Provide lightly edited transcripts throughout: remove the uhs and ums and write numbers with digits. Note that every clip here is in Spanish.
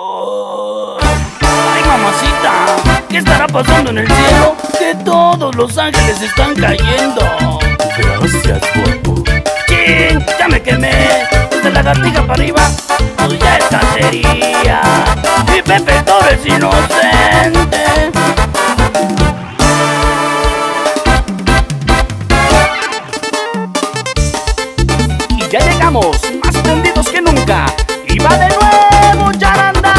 Ay, mamacita, ¿qué estará pasando en el cielo? Que todos los ángeles están cayendo. Gracias, cuerpo. ¡Chin! ¡Ya me quemé! Desde la lagartija para arriba, pues ya es cacería. Y Pepe el Toro es inocente. Y ya llegamos, más tendidos que nunca. Y va de nuevo Yaranda.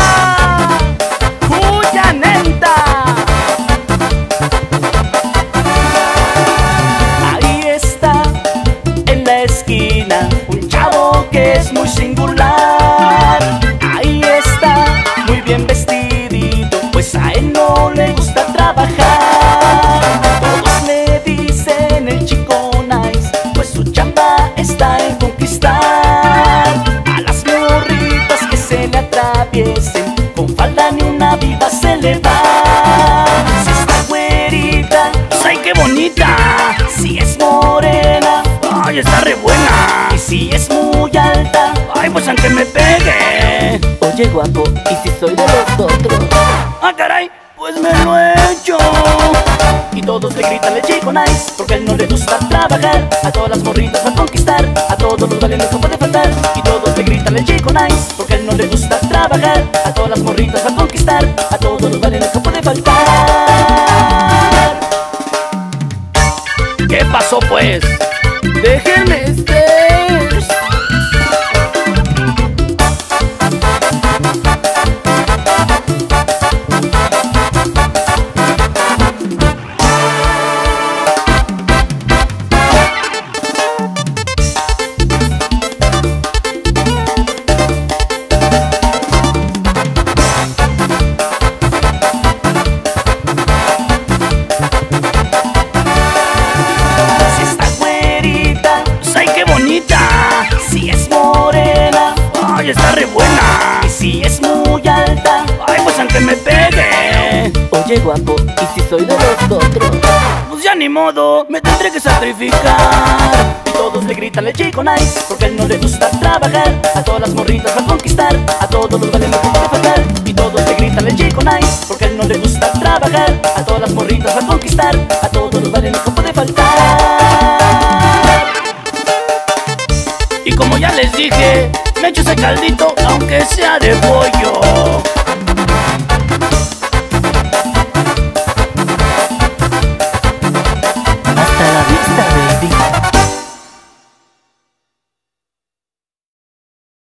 ¡Cuyanenta! Ahí está, en la esquina, un chavo que es muy singular. Ahí está, muy bien vestidito, pues a él no le gusta trabajar. Todos le dicen el chico nice, pues su chamba está en conquistar. Con falda ni una viva se le va. Si está güerita, ¡ay, qué bonita! Si es morena, ¡ay, está re buena! Y si es muy alta, ¡ay, pues aunque me pegue! Oye, guapo, ¿y si soy de los otros? ¡Ah, caray! Pues me lo he hecho. Y todos le gritan el chico nice, porque a él no le gusta trabajar. A todas las morritas va a conquistar, a todos los valientes no puede faltar. Y todos le gritan el chico nice, porque a él no le gusta trabajar. A todas las morritas va a conquistar, a todos los valientes no puede faltar. ¿Qué pasó, pues? ¡Déjenme estar! Está re buena. Y si es muy alta, ay, pues aunque me pegue. Oye, guapo, ¿y si soy de los otros? Pues ya ni modo, me tendré que sacrificar. Y todos le gritan al chico nice, porque a él no le gusta trabajar. A todas las morritas va a conquistar, a todos los valientes no puede faltar. Y todos le gritan al chico nice, porque a él no le gusta trabajar. A todas las morritas va a conquistar, a todos los valientes no puede faltar. Y como ya les dije, me echo ese caldito, aunque sea de pollo.